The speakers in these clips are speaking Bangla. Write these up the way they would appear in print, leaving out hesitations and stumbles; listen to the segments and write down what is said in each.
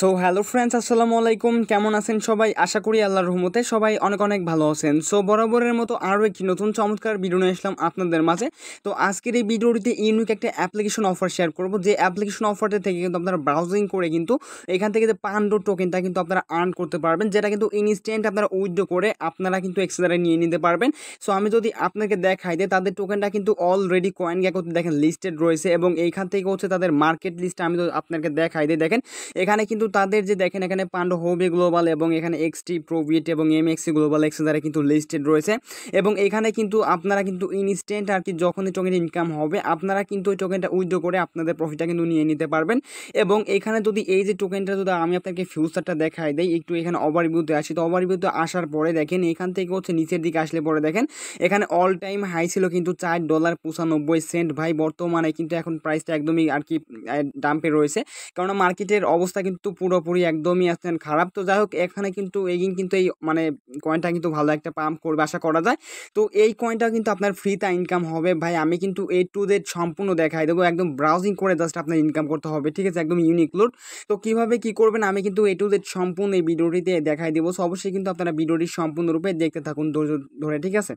সো হ্যালো ফ্রেন্ডস, আসসালামু আলাইকুম। কেমন আছেন সবাই? আশা করি আল্লাহর রহমতে সবাই অনেক অনেক ভালো আছেন। সো বরাবরের মতো আরও একটি নতুন চমৎকার ভিডিও নিয়ে আসলাম আপনাদের মাঝে। তো আজকের এই ভিডিওটিতে ইউনিক একটা অ্যাপ্লিকেশন অফার শেয়ার করব, যে অ্যাপ্লিকেশন অফারটা থেকে কিন্তু আপনারা ব্রাউজিং করে কিন্তু এখান থেকে যে পান্ডো টোকেনটা কিন্তু আপনারা আর্ন করতে পারবেন, যেটা কিন্তু ইনস্ট্যান্ট আপনারা উইথড্র করে আপনারা কিন্তু এক্সট্রা নিয়ে নিতে পারবেন। সো আমি যদি আপনাকে দেখাই দিই, তাদের টোকেনটা কিন্তু অলরেডি কয়েন গেকোতে দেখেন লিস্টেড রয়েছে, এবং এইখান থেকে হচ্ছে তাদের মার্কেট লিস্ট আমি তো আপনাকে দেখাই দিই। দেখেন এখানে কিন্তু তাদের যে দেখেন এখানে পান্ডো গ্লোবাল এবং এখানে XT Proviet এবং MX Global এক্সট্রা কিন্তু লিস্টেড রয়েছে, এবং এখানে কিন্তু আপনারা কিন্তু ইনস্ট্যান্ট আর কি যখনই টোকেন ইনকাম হবে আপনারা কিন্তু ওই টোকেনটা উইথড্র করে আপনাদের প্রফিটটা কিন্তু নিয়ে নিতে পারবেন। এবং এখানে যদি এই যে টোকেনটা যদি আমি আপনাকে ফিউচারটা দেখাই দেই, একটু এখানে ওভারভিউতে আসি। তো ওভারভিউতে আসার পরে দেখেন এখান থেকে হচ্ছে নিচের দিকে আসলে পরে দেখেন এখানে অল টাইম হাই ছিল কিন্তু $4.95 ভাই। বর্তমানে কিন্তু এখন প্রাইসটা একদমই আর কি ডাম্পে রয়েছে, কারণ মার্কেটের অবস্থা কিন্তু পুরোপুরি একদমই আসছেন খারাপ। তো যাই হোক, এখানে কিন্তু এগিন কিন্তু এই মানে কয়েনটা কিন্তু ভালো একটা পাম্প করবে আশা করা যায়। তো এই কয়েনটা কিন্তু আপনার ফ্রিতে ইনকাম হবে ভাই। আমি কিন্তু এ টু জেড সম্পূর্ণ দেখাই দেবো, একদম ব্রাউজিং করে জাস্ট আপনার ইনকাম করতে হবে, ঠিক আছে? একদম ইউনিক লুট। তো কীভাবে কী করবেন আমি কিন্তু এ টু জেড সম্পূর্ণ এই ভিডিওটিতে দেখাই দেবো। সো অবশ্যই কিন্তু আপনারা ভিডিওটি সম্পূর্ণরূপে দেখতে থাকুন ধৈর্য ধরে, ঠিক আছে?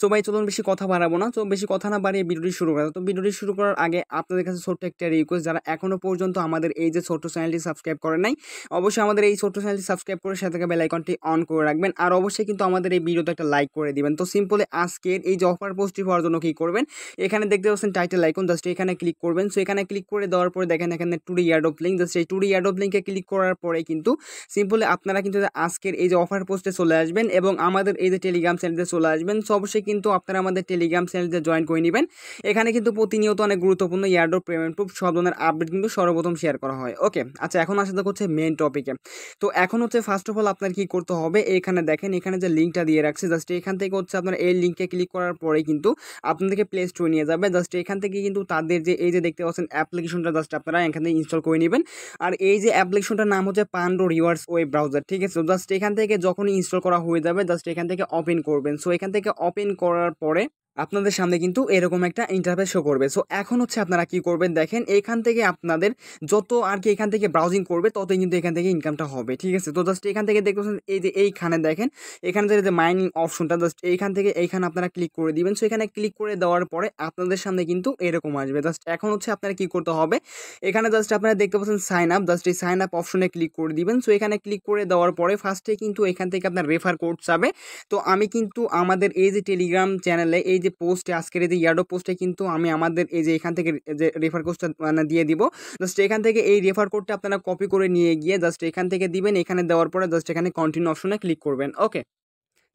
সো ভাই চলুন বেশি কথা বাড়াবো না। তো বেশি কথা না বাড়িয়ে ভিডিওটি শুরু করা। তো ভিডিওটি শুরু করার আগে আপনাদের কাছে ছোট্ট একটা রিকোয়েস্ট, যারা এখনও পর্যন্ত আমাদের এই যে ছোট্ট চ্যানেলটি সাবস্ক্রাইব করেন নাই, অবশ্যই আমাদের এই ছোট্ট চ্যানেলটি সাবস্ক্রাইব করে সাথে বেল আইকনটি অন করে রাখবেন, আর অবশ্যই কিন্তু আমাদের এই ভিডিওতে একটা লাইক করে দিবেন। তো সিম্পলি আজকের এই যে অফার পোস্টটি হওয়ার জন্য কী করবেন, এখানে দেখতে পাচ্ছেন টাইটেল আইকন, জাস্ট এখানে ক্লিক করবেন। সো এখানে ক্লিক করে দেওয়ার পরে দেখেন এখানে টুডে ইয়ারড্রপ লিঙ্ক, জাস্ট এই টুডে ইয়ারড্রপ লিঙ্কে ক্লিক করার পরে কিন্তু সিম্পলি আপনারা কিন্তু আজকের এই যে অফার পোস্টে চলে আসবেন, এবং আমাদের এই যে টেলিগ্রাম চ্যানেলে চলে আসবেন। সো অবশ্যই কিন্তু আপনারা আমাদের টেলিগ্রাম চ্যানেলে জয়েন করে নেবেন। এখানে কিন্তু প্রতিনিয়ত অনেক গুরুত্বপূর্ণ ইয়ারড্রপ, পেমেন্ট প্রুফ, সব ধরনের আপডেট কিন্তু সর্বপ্রথম শেয়ার করা হয়। ওকে, আচ্ছা এখন আসা হচ্ছে মেন টপিকে। তো এখন হচ্ছে ফার্স্ট অফ অল আপনার কি করতে হবে, এখানে দেখেন এখানে যে লিঙ্কটা দিয়ে রাখছে, জাস্ট এখান থেকে হচ্ছে আপনারা এই লিঙ্কে ক্লিক করার পরে কিন্তু আপনাদেরকে প্লে স্টোরে নিয়ে যাবে। জাস্ট এখান থেকে কিন্তু তাদের যে এই যে দেখতে পাচ্ছেন অ্যাপ্লিকেশনটা জাস্ট আপনারা এখান থেকে ইনস্টল করে নেবেন। আর এই যে অ্যাপ্লিকেশনটার নাম হচ্ছে পান্ডো রিওয়ার্ডস ওয়েব ব্রাউজার, ঠিক আছে? জাস্ট এখান থেকে যখনই ইনস্টল করা হয়ে যাবে জাস্ট এখান থেকে ওপেন করবেন। সো এখান থেকে ওপেন করার পরে আপনাদের সামনে কিন্তু এরকম একটা ইন্টারফেস শো করবে। সো এখন হচ্ছে আপনারা কি করবেন, দেখেন এখান থেকে আপনাদের যত আর কি এখান থেকে ব্রাউজিং করবে ততই কিন্তু এখান থেকে ইনকামটা হবে, ঠিক আছে? তো জাস্ট এখান থেকে দেখতে পাচ্ছেন এই যে এইখানে দেখেন এখানে যে মাইনিং অপশনটা, জাস্ট এইখান থেকে এইখানে আপনারা ক্লিক করে দিবেন। সো এখানে ক্লিক করে দেওয়ার পরে আপনাদের সামনে কিন্তু এরকম আসবে। জাস্ট এখন হচ্ছে আপনারা কি করতে হবে, এখানে জাস্ট আপনারা দেখতে পাচ্ছেন সাইন আপ, জাস্ট এই সাইন আপ অপশনে ক্লিক করে দিবেন। সো এখানে ক্লিক করে দেওয়ার পরে ফার্স্টে কিন্তু এখান থেকে আপনার রেফার কোড যাবে। তো আমি কিন্তু আমাদের এই যে টেলিগ্রাম চ্যানেলে এই যে পোস্টে আজকের এই যে ইয়ারড্রপ পোস্টে কিন্তু আমি আমাদের এই যে এখান থেকে যে রেফার কোডটা মানে দিয়ে দিব। জাস্ট এখান থেকে এই রেফার কোডটা আপনারা কপি করে নিয়ে গিয়ে জাস্ট এখান থেকে দিবেন। এখানে দেওয়ার পরে জাস্ট এখানে কন্টিনিউ অপশনে ক্লিক করবেন। ওকে,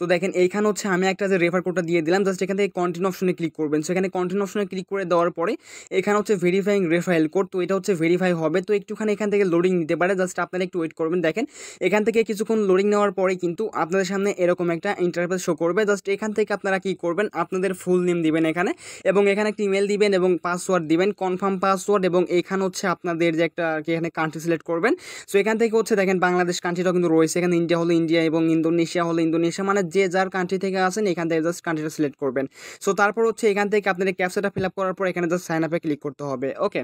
তো দেখেন এইখানে হচ্ছে আমি একটা যে রেফার কোডটা দিয়ে দিলাম, জাস্ট এখান থেকে কন্টিনিউ অপশনে ক্লিক করবেন। সো এখানে কন্টিনিউ অপশনে ক্লিক করে দেওয়ার পরে এখানে হচ্ছে ভেরিফাইং রেফারেল কোড, তো এটা হচ্ছে ভেরিফাই হবে। তো একটুখানি এখান থেকে লোডিং নিতে পারে, জাস্ট আপনারা একটু ওয়েট করবেন। দেখেন এখান থেকে কিছুক্ষণ লোডিং নেওয়ার পরে কিন্তু আপনাদের সামনে এরকম একটা ইন্টারফেস শো করবে। জাস্ট এখান থেকে আপনারা কী করবেন, আপনাদের ফুল নেম দিবেন এখানে, এবং এখানে একটা ইমেল দিবেন এবং পাসওয়ার্ড দিবেন, কনফার্ম পাসওয়ার্ড, এবং এখানে হচ্ছে আপনাদের যে একটা এখানে কান্ট্রি সিলেক্ট করবেন। সো এখান থেকে হচ্ছে দেখেন বাংলাদেশ কান্ট্রিটাও কিন্তু রয়েছে, এখানে ইন্ডিয়া হলো ইন্ডিয়া এবং ইন্দোনেশিয়া হলো ইন্দোনেশিয়া, মানে যে যার কান্ট্রি থেকে আসেন এখান থেকে জাস্ট কান্ট্রিটা সিলেক্ট করবেন। সো তারপর হচ্ছে এখান থেকে আপনাদের ক্যাপচাটা ফিল আপ করার পর এখানে জাস্ট সাইন আপে ক্লিক করতে হবে। ওকে,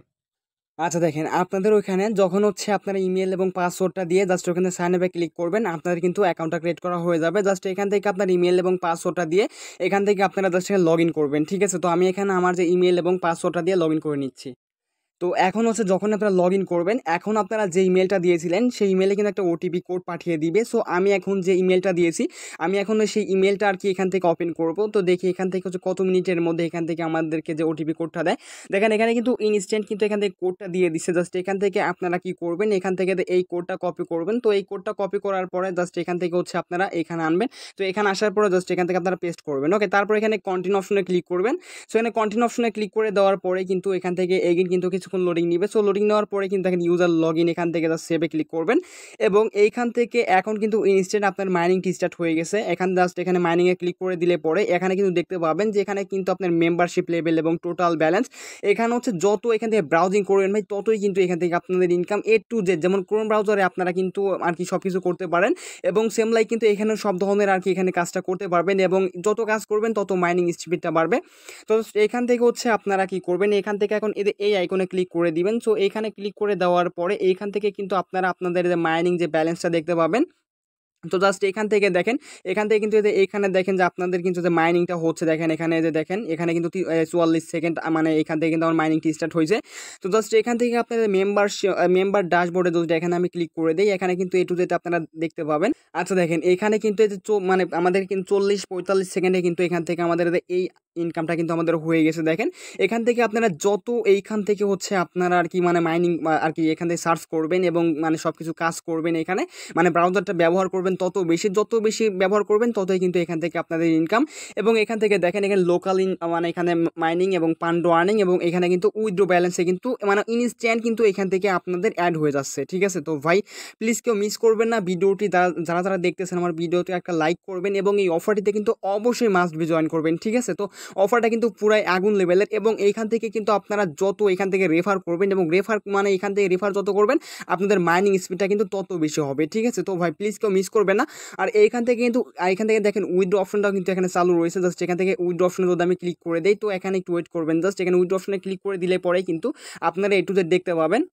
আচ্ছা দেখেন আপনাদের ওইখানে যখন হচ্ছে আপনারা ইমেল এবং পাসওয়ার্ডটা দিয়ে জাস্ট ওখানে সাইন আপে ক্লিক করবেন, আপনাদের কিন্তু অ্যাকাউন্টটা ক্রিয়েট করা হয়ে যাবে। জাস্ট এখান থেকে আপনার ইমেল এবং পাসওয়ার্ডটা দিয়ে এখান থেকে আপনারা জাস্ট এখানে লগ ইন করবেন, ঠিক আছে? তো আমি এখানে আমার যে ইমেল এবং পাসওয়ার্ডটা দিয়ে লগ ইন করে নিচ্ছি। তো এখন হচ্ছে যখন আপনারা লগ ইন করবেন, এখন আপনারা যে ইমেলটা দিয়েছিলেন সেই ইমেলে কিন্তু একটা ওটিপি কোড পাঠিয়ে দিবে। সো আমি এখন যে ইমেলটা দিয়েছি আমি এখন সেই ইমেলটা আর কি এখান থেকে ওপেন করব। তো দেখি এখান থেকে হচ্ছে কত মিনিটের মধ্যে এখান থেকে আমাদেরকে যে ওটিপি কোডটা দেয়। দেখেন এখানে কিন্তু ইনস্ট্যান্ট কিন্তু এখান থেকে কোডটা দিয়ে দিচ্ছে। জাস্ট এখান থেকে আপনারা কি করবেন, এখান থেকে এই কোডটা কপি করবেন। তো এই কোডটা কপি করার পরে জাস্ট এখান থেকে হচ্ছে আপনারা এখানে আনবেন। তো এখানে আসার পরে জাস্ট এখান থেকে আপনারা পেস্ট করবেন। ওকে, তারপর এখানে কন্টিনিউ অপশনে ক্লিক করবেন। সো এখানে কন্টিনিউ অপশনে ক্লিক করে দেওয়ার পরে কিন্তু এখান থেকে এগেইন কিন্তু কিছুক্ষণ লোডিং নেবে। সো লোডিং নেওয়ার পরে কিন্তু দেখেন ইউজার লগ ইন, এখান থেকে জাস্ট সেভে ক্লিক করবেন। এবং এইখান থেকে এখন কিন্তু ইনস্ট্যান্ট আপনার মাইনিংটি স্টার্ট হয়ে গেছে। এখান জাস্ট এখানে মাইনিংয়ে ক্লিক করে দিলে পরে এখানে কিন্তু দেখতে পাবেন যে এখানে কিন্তু আপনার মেম্বারশিপ লেভেল এবং টোটাল ব্যালেন্স, এখানে হচ্ছে যত এখান থেকে ব্রাউজিং করবেন ভাই ততই কিন্তু এখান থেকে আপনাদের ইনকাম এ টু জেড, যেমন ক্রোম ব্রাউজারে আপনারা কিন্তু আর কি সব কিছু করতে পারেন, এবং সেম লাইক কিন্তু এখানে সব ধরনের আর কি এখানে কাজটা করতে পারবেন, এবং যত কাজ করবেন তত মাইনিং স্পিডটা বাড়বে। তো এখান থেকে হচ্ছে আপনারা কি করবেন, এখান থেকে এখন এই আইকনে ক্লিক করে দিবেন। সো এখানে ক্লিক করে দেওয়ার পরে এইখান থেকে কিন্তু আপনারা আপনাদের যে মাইনিং যে ব্যালেন্সটা দেখতে পাবেন। তো জাস্ট এখান থেকে দেখেন, এখান থেকে কিন্তু এখানে দেখেন যে আপনাদের কিন্তু যে মাইনিংটা হচ্ছে, দেখেন এখানে যে দেখেন এখানে কিন্তু 44 সেকেন্ড, মানে এখান থেকে কিন্তু আমার মাইনিংটি স্টার্ট হয়েছে। তো জাস্ট এখান থেকে আপনাদের মেম্বার ড্যাশবোর্ডে যদি এখানে আমি ক্লিক করে দিই, এখানে কিন্তু এটু যেটা আপনারা দেখতে পাবেন। আচ্ছা দেখেন এখানে কিন্তু এই যে মানে আমাদের কিন্তু 40-45 সেকেন্ডে কিন্তু এখান থেকে আমাদের এই ইনকামটা কিন্তু আমাদের হয়ে গেছে। দেখেন এখান থেকে আপনারা যত এইখান থেকে হচ্ছে আপনারা আর কি মানে মাইনিং আর কি এখান থেকে সার্চ করবেন এবং মানে সব কিছু কাজ করবেন, এখানে মানে ব্রাউজারটা ব্যবহার করবেন, যত বেশি ব্যবহার করবেন ততই কিন্তু এখান থেকে আপনাদের ইনকাম। এবং এখান থেকে দেখেন এখানে লোকাল মানে এখানে মাইনিং এবং পান্ডো আর্নিং এবং এখানে কিন্তু উইথড্র ব্যালেন্সে কিন্তু মানে ইনস্ট্যান্ট কিন্তু এখান থেকে আপনাদের অ্যাড হয়ে যাচ্ছে। ঠিক আছে, তো ভাই প্লিজ কেউ মিস করবেন না ভিডিওটি। যারা যারা দেখতেছেন আমার ভিডিওতে একটা লাইক করবেন এবং এই অফারটিতে কিন্তু অবশ্যই মাস্ট বি জয়েন করবেন। ঠিক আছে, তো অফারটা কিন্তু পুরাই আগুন লেভেলের এবং এইখান থেকে কিন্তু আপনারা যত এখান থেকে রেফার করবেন এবং রেফার মানে এখান থেকে রেফার যত করবেন আপনাদের মাইনিং স্পিডটা কিন্তু তত বেশি হবে। ঠিক আছে, তো ভাই প্লিজ কেউ মিস করবেন না। আর এইখান থেকে কিন্তু এখান থেকে দেখেন উইথড্র অপশনটাও কিন্তু এখানে চালু রয়েছে। জাস্ট এখান থেকে উইথড্র অপশনে যদি আমি ক্লিক করে দিই, তো এখানে একটু ওয়েট করবেন। জাস্ট এখানে উইথড্র অপশনে ক্লিক করে দিলে পরেই কিন্তু আপনারা একটু দেখতে পাবেন।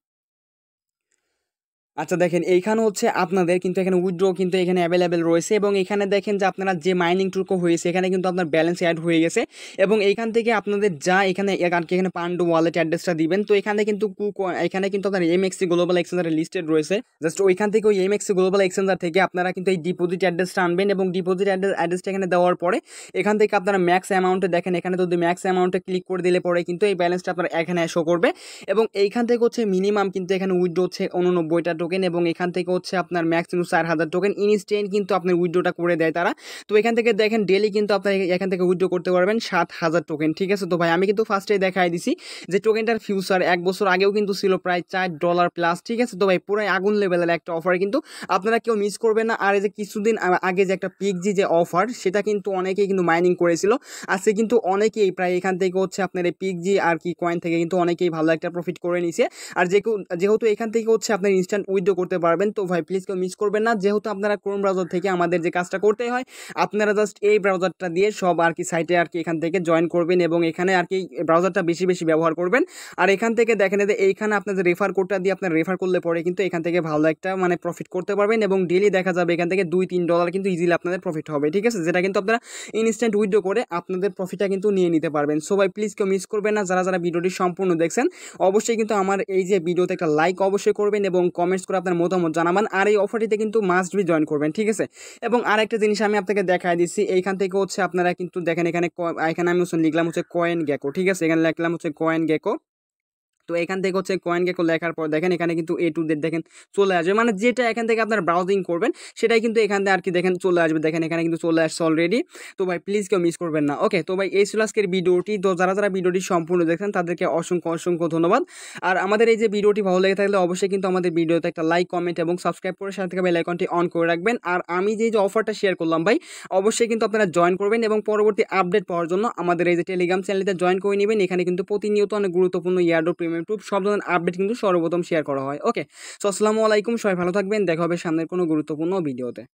আচ্ছা দেখেন এইখানে হচ্ছে আপনাদের কিন্তু এখানে উইথড্র কিন্তু এখানে অ্যাভেলেবেল রয়েছে এবং এখানে দেখেন যে আপনারা যে মাইনিংটুকু হয়েছে এখানে কিন্তু আপনার ব্যালেন্স অ্যাড হয়ে গেছে। এবং এইখান থেকে আপনাদের যা এখানে পান্ডো ওয়ালেট অ্যাড্রেসটা দিবেন। তো এখানে কিন্তু এখানে কিন্তু আপনার MX গ্লোবাল এক্সচেঞ্জারে লিস্টেড রয়েছে। জাস্ট ওইখান থেকে ওই MX গ্লোবাল এক্সচেঞ্জার থেকে আপনারা কিন্তু এই ডিপোজিট অ্যাড্রেসটা আনবেন এবং ডিপোজিট অ্যাড্রেসটা এখানে দেওয়ার পরে এখান থেকে আপনারা ম্যাক্স অ্যামাউন্টে দেখেন এখানে যদি ম্যাক্স অ্যামাউন্টে ক্লিক করে দিলে পরে কিন্তু এই ব্যালেন্সটা আপনার এখানে শো করবে। এবং এইখান থেকে হচ্ছে মিনিমাম কিন্তু এখানে উইথড্র হচ্ছে 89টা টোকেন এবং এখান থেকে হচ্ছে আপনার ম্যাক্সিমাম 4000 টোকেন ইনস্ট্যান্ট কিন্তু আপনার উইথড্রটা করে দেয় তারা। তো এখান থেকে দেখেন ডেইলি কিন্তু আপনারা এখান থেকে উইথড্র করতে পারবেন 7000 টোকেন। ঠিক আছে, তো ভাই আমি কিন্তু ফার্স্টেই দেখাই দিছি যে টোকেনটার ফিউচার 1 বছর আগেও কিন্তু ছিল প্রায় $4 প্লাস। ঠিক আছে, তো ভাই পুরো আগুন লেভেলের একটা অফার কিন্তু আপনারা কেউ মিস করবেন না। আর এই যে কিছুদিন আগে যে একটা পিকজি যে অফার সেটা কিন্তু অনেকেই কিন্তু মাইনিং করেছিল, আজকে কিন্তু অনেকেই প্রায় এখান থেকে হচ্ছে আপনার এই পিকজি আর কি কয়েন থেকে কিন্তু অনেকেই ভালো একটা প্রফিট করে নিছে। আর যেহেতু এখান থেকে হচ্ছে আপনার ইনস্ট্যান্ট উইথড্র করতে পারবেন, তো ভাই প্লিজ কেউ মিস করবেন না। যেহেতু আপনারা ক্রোম ব্রাউজার থেকে আমাদের যে কাজটা করতে হয় আপনারা জাস্ট এই ব্রাউজারটা দিয়ে সব আর কি সাইটে আর কি এখান থেকে জয়েন করবেন এবং এখানে আর কি ব্রাউজারটা বেশি বেশি ব্যবহার করবেন। আর এখান থেকে দেখেন এইখানে আপনাদের রেফার কোডটা দিয়ে আপনারা রেফার করলে পরে কিন্তু এখান থেকে ভালো একটা মানে প্রফিট করতে পারবেন এবং ডেলি দেখা যাবে এখান থেকে $2-3 কিন্তু ইজিলি আপনাদের প্রফিট হবে। ঠিক আছে, যেটা কিন্তু আপনারা ইনস্ট্যান্ট উইথড্র করে আপনাদের প্রফিটটা কিন্তু নিয়ে নিতে পারবেন। সো ভাই প্লিজ কেউ মিস করবেন না। যারা যারা ভিডিওটি সম্পূর্ণ দেখছেন অবশ্যই কিন্তু আমার এই যে ভিডিওতে একটা লাইক অবশ্যই করবেন এবং কমেন্টস করে আপনার মতামত জানাবেন। আর এই অফারটিতে কিন্তু মাস্ট বি জয়েন করবেন। ঠিক আছে, এবং আরেকটা জিনিস আমি আপনাকে দেখাই দিচ্ছি। এইখান থেকে হচ্ছে আপনারা কিন্তু দেখেন এখানে আমি লিখলাম হচ্ছে কয়েন গেকো। ঠিক আছে, এখানে লিখলাম হচ্ছে কয়েন গেকো। তো এখান থেকে হচ্ছে কয়েন গেকো লেখার পর দেখেন এখানে কিন্তু A to Z দেখেন চলে আসবে, মানে যেটা এখান থেকে আপনার ব্রাউজিং করবেন সেটাই কিন্তু এখান থেকে আর কি দেখেন চলে আসবে। দেখেন এখানে কিন্তু চলে আসছে অলরেডি। তো ভাই প্লিজ কেউ মিস করবেন না। ওকে, তো ভাই এই ছিল আজকের ভিডিওটি। তো যারা যারা ভিডিওটি সম্পূর্ণ দেখছেন তাদেরকে অসংখ্য ধন্যবাদ। আর আমাদের এই যে ভিডিওটি ভালো লেগে থাকলে অবশ্যই কিন্তু আমাদের ভিডিওতে একটা লাইক, কমেন্ট এবং সাবস্ক্রাইব করে সাথে বেল আইকনটি অন করে রাখবেন। আর আমি যে অফারটা শেয়ার করলাম ভাই অবশ্যই কিন্তু আপনারা জয়েন করবেন এবং পরবর্তী আপডেট পাওয়ার জন্য আমাদের এই যে টেলিগ্রাম চ্যানেলটা জয়েন করে নেবেন। এখানে কিন্তু প্রতিনিয়ত অনেক গুরুত্বপূর্ণ ইয়ারড্রপ সব ধরনের আপডেট কিন্তু সর্বপ্রথম শেয়ার করা হয়। ওকে, সো আসসালামু আলাইকুম, সবাই ভালো থাকবেন। দেখা হবে সামনের কোনো গুরুত্বপূর্ণ ভিডিওতে।